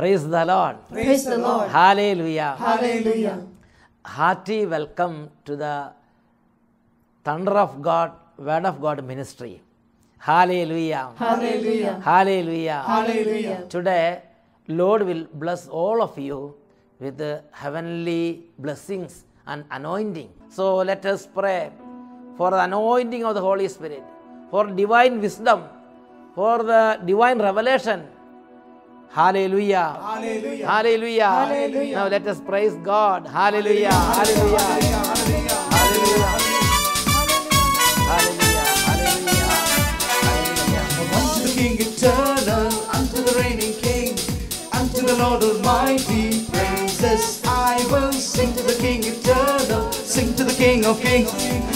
Praise the Lord. Praise the Lord. Hallelujah. Hallelujah. Hearty welcome to the Thunder of God, Word of God ministry. Hallelujah. Hallelujah. Hallelujah. Hallelujah. Today, Lord will bless all of you with the heavenly blessings and anointing. So let us pray for the anointing of the Holy Spirit, for divine wisdom, for the divine revelation. Hallelujah. Hallelujah. Hallelujah. Hallelujah. Now let us praise God. Hallelujah. Hallelujah. Hallelujah. Hallelujah. Hallelujah. Hallelujah. From unto the King eternal, unto the reigning King, unto the Lord Almighty, praises I will sing. To the King eternal, sing to the King of Kings,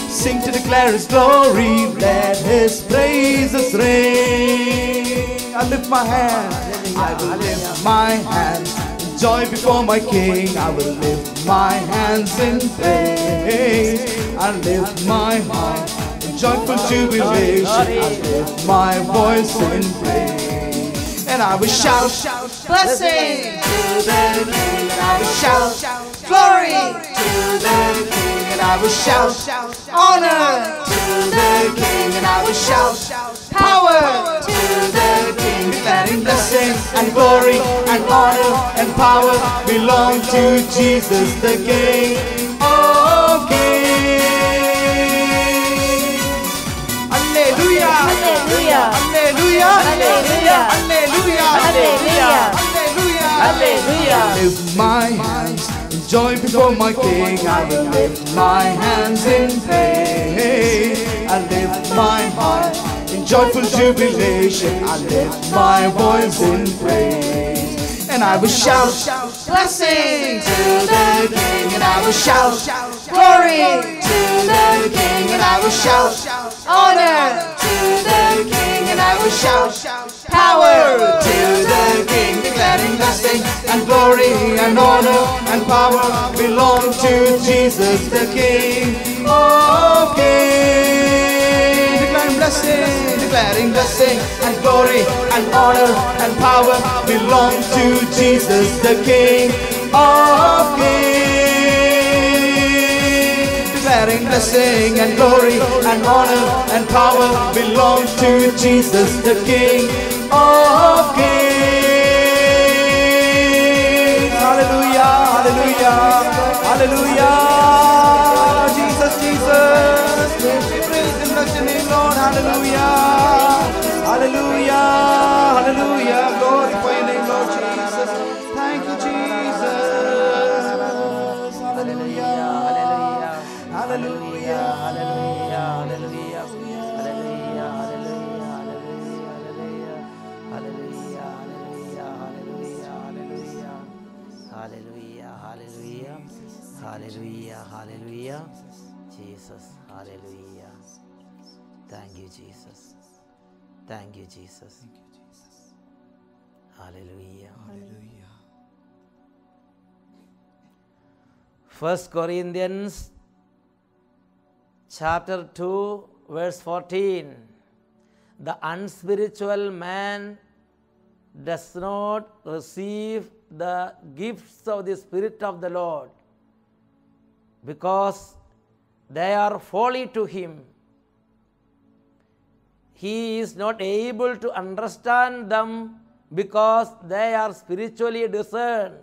sing to declare His glory, let His praises ring. I lift my hand. I will lift my hands in joy before my King. I will lift my hands in praise. I lift my heart in joyful jubilation. I lift my voice in praise. And I will shout, blessing to the King. And I will shout, glory to the King. And I will shout, honor to the King. And I will shout, power to the King, declaring blessings and glory and honor and power belong to Jesus the King of Kings. Alleluia! Alleluia! Alleluia! Alleluia! Alleluia! Alleluia! Alleluia! I lift my hands in joy before my King. I will lift my hands in praise. I lift my heart in joyful jubilation. I lift my voice in praise. And I will shout, blessing to the King. And I will shout, glory to the King. And I will shout, honor to the King. And I will shout, power to the King, declaring blessing and glory and honor and power belong to Jesus the King of Kings. Declaring blessing and glory and honor and power belong to Jesus the King of Kings. Declaring blessing and glory and honor and power belong to Jesus the King of Kings. Hallelujah, hallelujah, hallelujah. Jesus, Jesus. Lord, hallelujah, hallelujah, hallelujah. Glorify your name, Lord Jesus. Thank you, Jesus. Hallelujah, hallelujah, hallelujah, hallelujah, hallelujah, hallelujah, hallelujah, Jesus, hallelujah. Thank you, Jesus. Thank you, Jesus. Thank you, Jesus. Hallelujah. Hallelujah. 1 Corinthians chapter 2 verse 14. The unspiritual man does not receive the gifts of the Spirit of the Lord, because they are folly to him. He is not able to understand them, because they are spiritually discerned.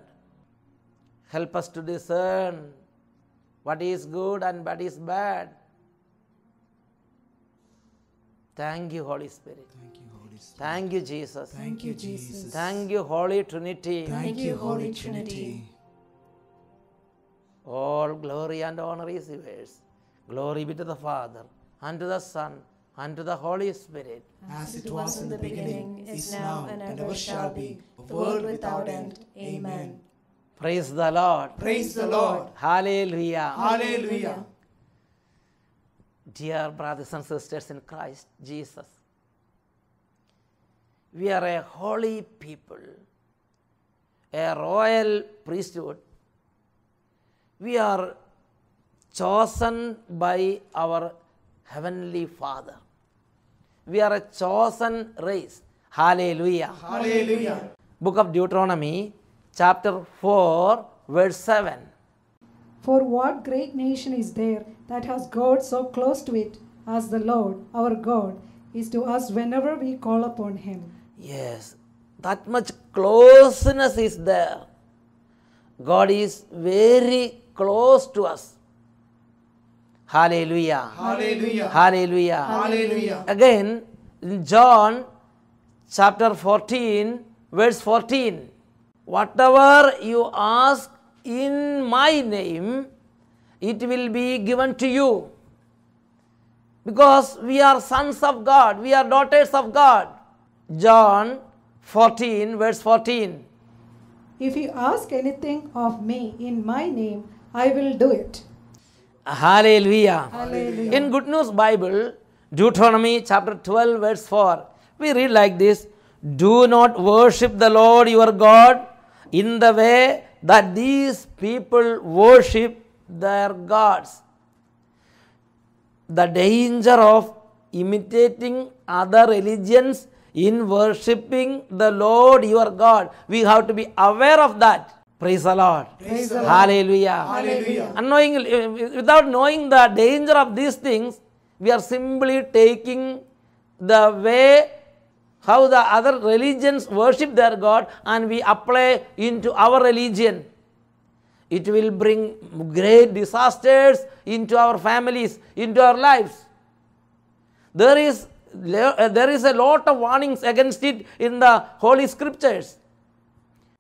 Help us to discern what is good and what is bad. Thank you, Holy Spirit. Thank you, Holy Spirit. Thank you, Jesus. Thank you, Jesus. Thank you, Holy Trinity. Thank you, Holy Trinity. All glory and honor is yours. Glory be to the Father, and to the Son, and to the Holy Spirit. As it was in the beginning, is now, and ever shall be, the world without end. Amen. Praise the Lord. Praise the Lord. Hallelujah. Hallelujah. Dear brothers and sisters in Christ Jesus, we are a holy people, a royal priesthood. We are chosen by our Heavenly Father. We are a chosen race. Hallelujah. Hallelujah. book of Deuteronomy, chapter 4, verse 7. For what great nation is there that has God so close to it as the Lord our God is to us whenever we call upon Him? Yes, that much closeness is there. God is very close to us. Hallelujah. Hallelujah. Hallelujah. Hallelujah. Again, in John chapter 14, verse 14, whatever you ask in my name, it will be given to you. Because we are sons of God, we are daughters of God. John 14, verse 14. If you ask anything of me in my name, I will do it. Hallelujah. Hallelujah. In Good News Bible, Deuteronomy chapter 12 verse 4, we read like this: do not worship the Lord your God in the way that these people worship their gods. The danger of imitating other religions in worshipping the Lord your God. We have to be aware of that. Praise the Lord. Praise the Lord. Hallelujah. Hallelujah. Unknowingly, without knowing the danger of these things, we are simply taking the way how the other religions worship their God and we apply into our religion. It will bring great disasters into our families, into our lives. There is a lot of warnings against it in the Holy Scriptures.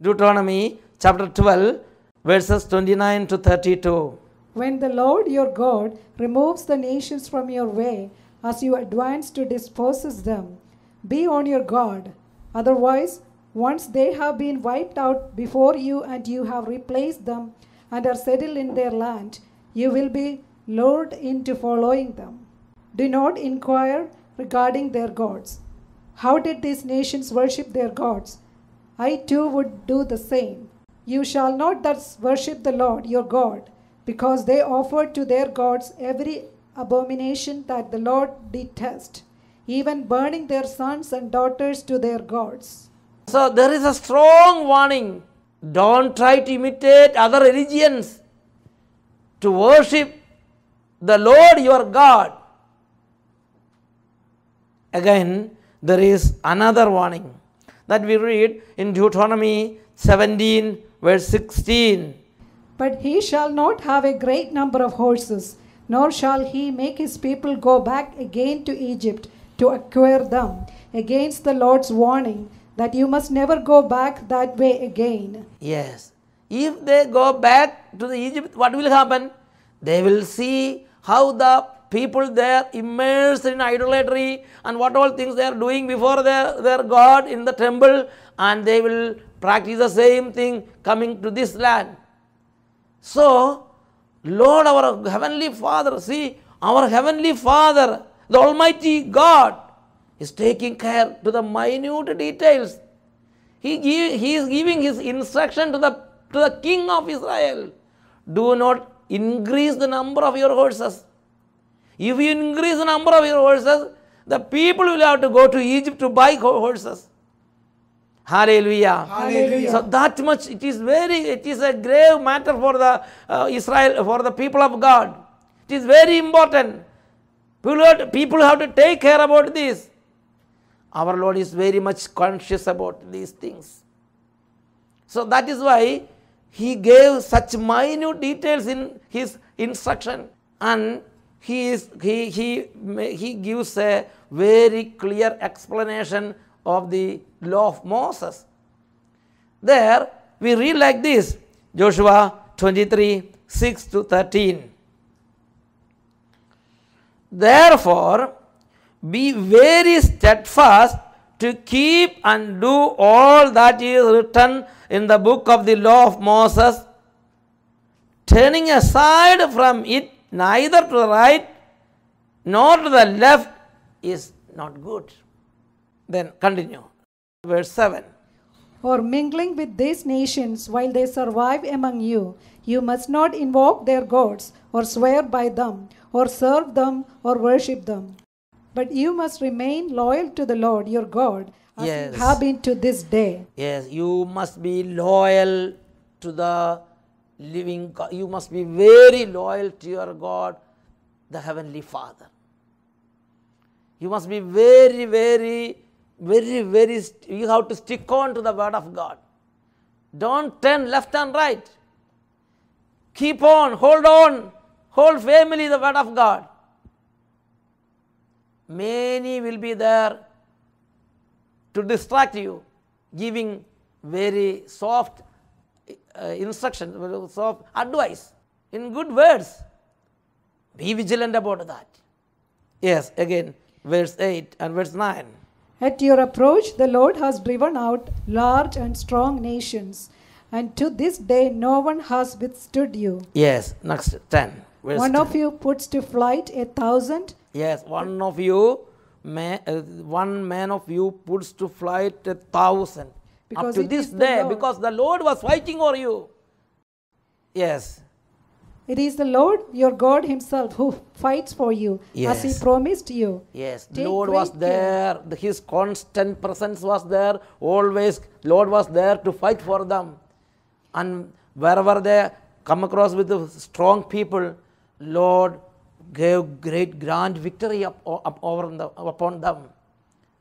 Deuteronomy chapter 12, verses 29 to 32. When the Lord your God removes the nations from your way, as you advance to dispossess them, be on your guard. Otherwise, once they have been wiped out before you and you have replaced them and are settled in their land, you will be lured into following them. Do not inquire regarding their gods. How did these nations worship their gods? I too would do the same. You shall not thus worship the Lord your God, because they offer to their gods every abomination that the Lord detests, even burning their sons and daughters to their gods. So there is a strong warning. Don't try to imitate other religions to worship the Lord your God. Again, there is another warning that we read in Deuteronomy 17, verse 16. But he shall not have a great number of horses, nor shall he make his people go back again to Egypt to acquire them, against the Lord's warning that you must never go back that way again. Yes. If they go back to the Egypt, what will happen? They will see how the people there immersed in idolatry and what all things they are doing before their God in the temple, and they will practice the same thing coming to this land. So, Lord our Heavenly Father, see, our Heavenly Father, the Almighty God, is taking care to the minute details. He is giving His instruction to the king of Israel. Do not increase the number of your horses. If you increase the number of your horses, the people will have to go to Egypt to buy horses. Hallelujah. Hallelujah. So that much it is a grave matter for the people of God. It is very important. People have to take care about this. Our Lord is very much conscious about these things. So that is why He gave such minute details in His instruction, and He gives a very clear explanation of the law of Moses. There we read like this, Joshua 23, 6 to 13. Therefore, be very steadfast to keep and do all that is written in the book of the law of Moses, turning aside from it neither to the right nor to the left is not good. Then continue. Verse 7. Or mingling with these nations while they survive among you, you must not invoke their gods or swear by them or serve them or worship them. But you must remain loyal to the Lord your God as yes. you have been to this day. Yes, you must be loyal to the living God. You must be very loyal to your God, the Heavenly Father. You must be very, very, you have to stick on to the Word of God. Don't turn left and right. Keep on, hold on, whole family the Word of God. Many will be there to distract you, giving very soft instruction, soft advice in good words. Be vigilant about that. Yes, again, verse 8 and verse 9. At your approach, the Lord has driven out large and strong nations, and to this day no one has withstood you. Yes, next 10. Verse one 10. Of you puts to flight 1,000. Yes, one man of you puts to flight 1,000. Because up to this day, because the Lord was fighting over you. Yes. It is the Lord, your God himself, who fights for you, yes. as he promised you. Yes, the Lord was there. His constant presence was there. Always, Lord was there to fight for them. And wherever they come across with the strong people, Lord gave great grand victory upon them.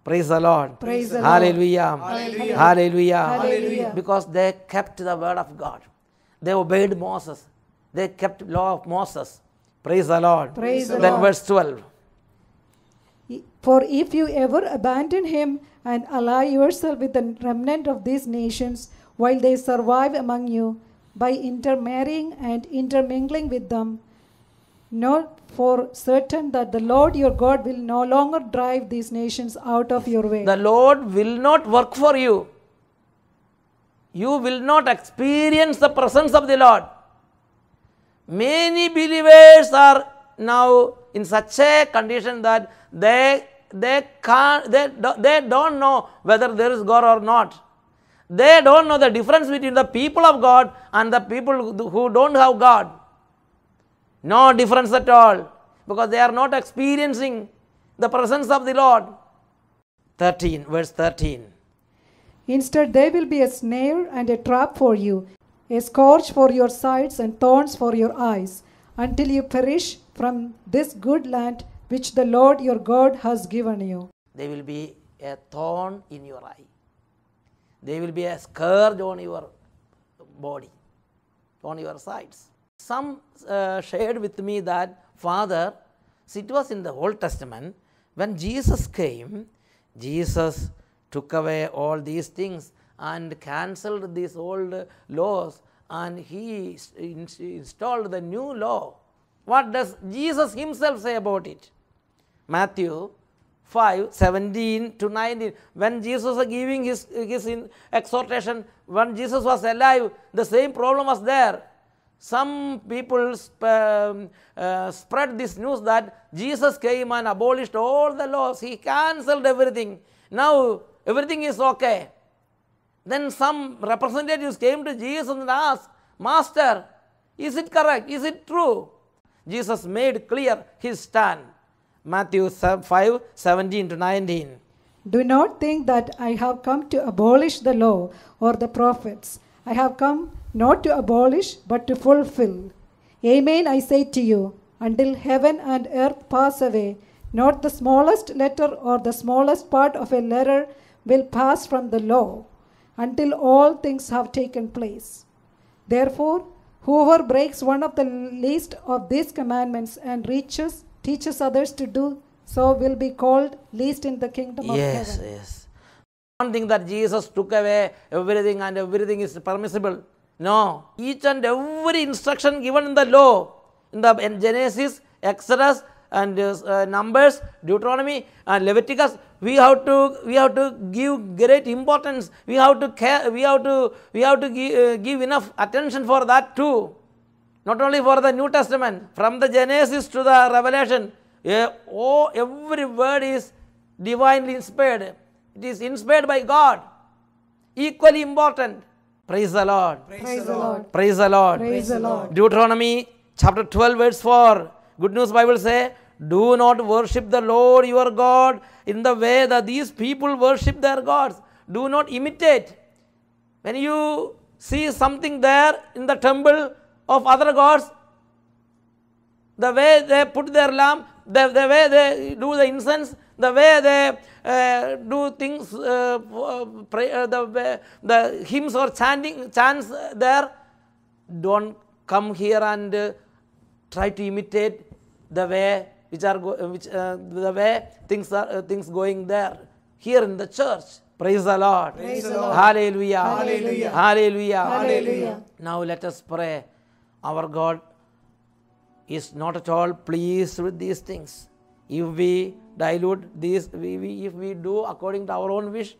Praise the Lord. Praise the Hallelujah. Lord. Hallelujah. Hallelujah. Hallelujah. Hallelujah. Because they kept the word of God. They obeyed Moses. They kept law of Moses. Praise the Lord. Praise the Lord. Then verse 12. For if you ever abandon him and ally yourself with the remnant of these nations while they survive among you by intermarrying and intermingling with them, know for certain that the Lord your God will no longer drive these nations out of your way. The Lord will not work for you. You will not experience the presence of the Lord. Many believers are now in such a condition that they don't know whether there is God or not. They don't know the difference between the people of God and the people who don't have God. No difference at all, because they are not experiencing the presence of the Lord. 13, verse 13. Instead, they will be a snare and a trap for you, a scourge for your sides and thorns for your eyes, until you perish from this good land which the Lord your God has given you. They will be a thorn in your eye. They will be a scourge on your body, on your sides. Some shared with me that, Father, see, it was in the Old Testament, when Jesus came, Jesus took away all these things and cancelled these old laws, and he installed the new law. What does Jesus himself say about it? Matthew 5:17 to 19, when Jesus was giving his exhortation, when Jesus was alive, the same problem was there. Some people spread this news that Jesus came and abolished all the laws. He cancelled everything. Now everything is okay. Then some representatives came to Jesus and asked, Master, is it correct? Is it true? Jesus made clear his stand. Matthew 5:17 to 19. Do not think that I have come to abolish the law or the prophets. I have come not to abolish, but to fulfill. Amen, I say to you, until heaven and earth pass away, not the smallest letter or the smallest part of a letter will pass from the law, until all things have taken place. Therefore, whoever breaks one of the least of these commandments and teaches others to do so will be called least in the kingdom of heaven. Yes, yes. One thing that Jesus took away everything and everything is permissible. No, each and every instruction given in the law, in Genesis, Exodus, and Numbers, Deuteronomy, and Leviticus, we have to give great importance. We have to care. We have to give enough attention for that too. Not only for the New Testament, from the Genesis to the Revelation, every word is divinely inspired. It is inspired by God. Equally important. Praise the Lord. Praise the Lord. Praise the Lord. Praise the Lord. Deuteronomy chapter 12 verse 4. Good News Bible say, Do not worship the Lord your God in the way that these people worship their gods. Do not imitate. When you see something there in the temple of other gods, the way they put their lamp, the way they do the incense, the way they do things, the hymns or chants there, don't come here and try to imitate the way things going there here in the church. Praise the Lord. Praise the Lord. Hallelujah. Hallelujah. Hallelujah. Hallelujah. Now let us pray. Our God is not at all pleased with these things. If we dilute these, if we do according to our own wish,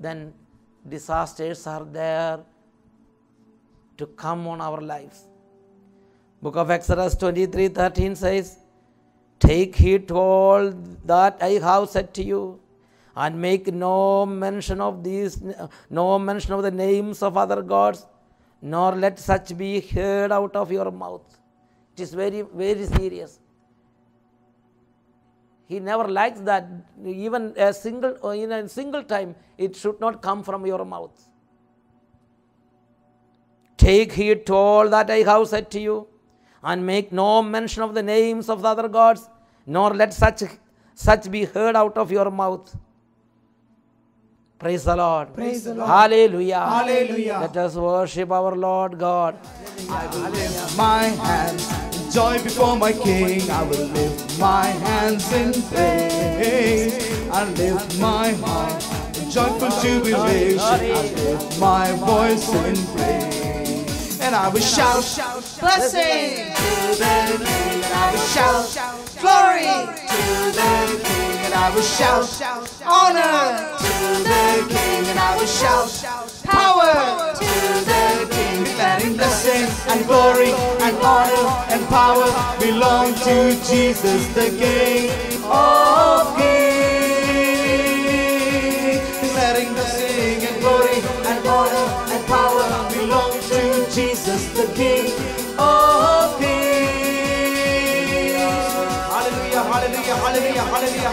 then disasters are there to come on our lives. Book of Exodus 23:13 says, "Take heed to all that I have said to you, and make no mention of the names of other gods, nor let such be heard out of your mouth." It is very, very serious. He never likes that. Even in a single time, it should not come from your mouth. "Take heed to all that I have said to you, and make no mention of the names of the other gods, nor let such be heard out of your mouth." Praise the Lord. Praise the Lord. Hallelujah. Hallelujah. Let us worship our Lord God. I will lift my hands in joy before my King. I will lift my hands in praise. I lift my heart in joyful jubilation. I lift my voice in praise. And I will shout, blessing to the King. And I will shout, glory to the King, and I will shout, honor to the King, and I will shout, power to the King, declaring blessing and glory and honor and power belong to Jesus the King of Kings. Declaring blessing and glory and honor and power belong to Jesus the King of Kings. Hallelujah, hallelujah, hallelujah, hallelujah,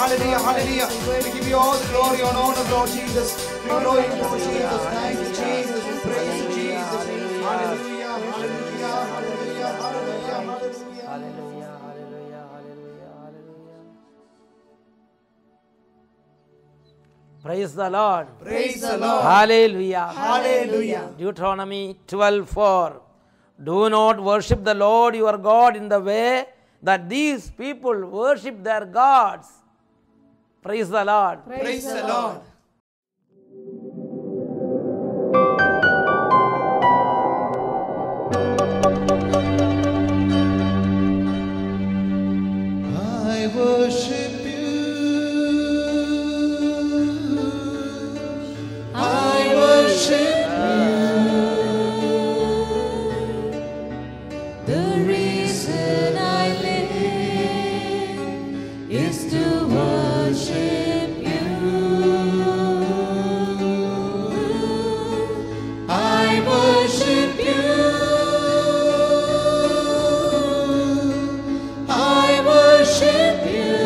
hallelujah, hallelujah. We give you all the glory and honor, Lord Jesus. We glory to Jesus. Thank you, Jesus. We praise Jesus. Hallelujah, hallelujah, hallelujah, hallelujah, hallelujah, hallelujah, hallelujah. Praise the Lord. Praise the Lord. Hallelujah. Hallelujah. Deuteronomy 12:4. Do not worship the Lord your God in the way that these people worship their gods. Praise the Lord. Praise the Lord. I worship you. I worship you. The reason I live is to worship you. I worship you. I worship you.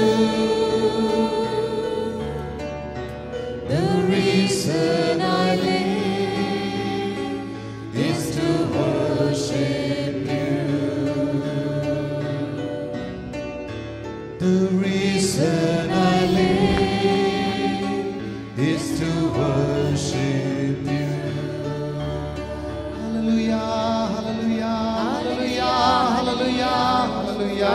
The reason I live is to worship you. The reason I live is to worship you. Hallelujah, hallelujah, hallelujah, hallelujah, hallelujah,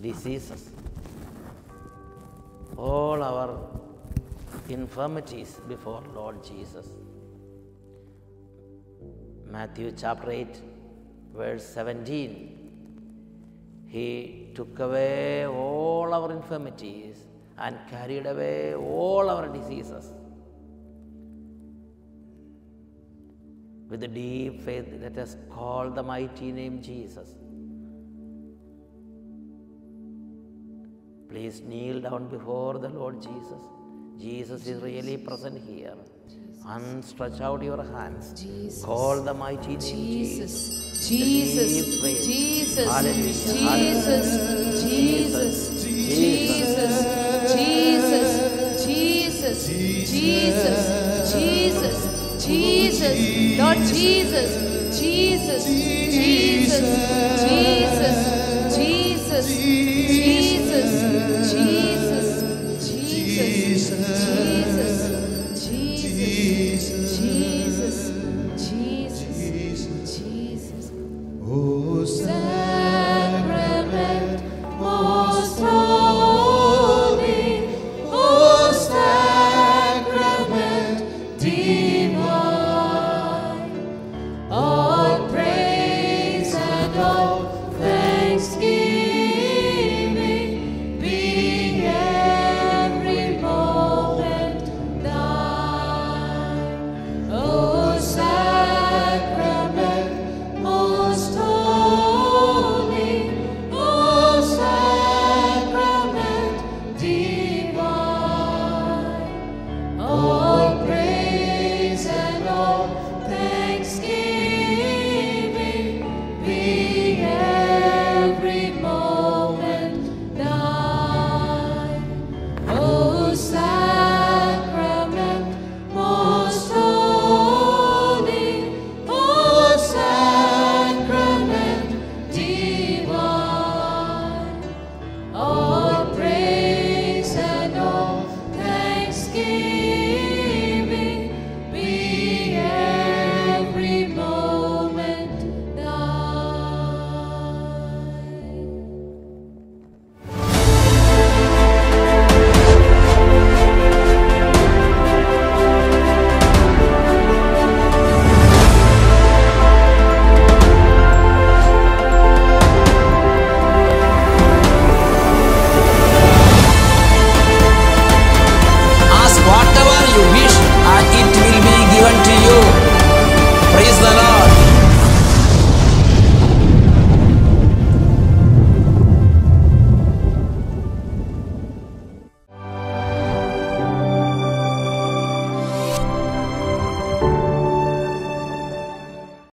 diseases, all our infirmities before Lord Jesus. Matthew chapter 8, verse 17. He took away all our infirmities and carried away all our diseases. With a deep faith, let us call the mighty name Jesus. Please kneel down before the Lord Jesus. Jesus is really present here. And stretch out your hands. Jesus. Call the mighty name Jesus. Jesus. Jesus. Jesus. Jesus. Jesus. Jesus. Jesus. Jesus. Jesus. Jesus. Jesus, Lord Jesus, Jesus, Jesus, Jesus, Jesus, Jesus, Jesus, Jesus, Jesus, Jesus, Jesus, Jesus, Jesus.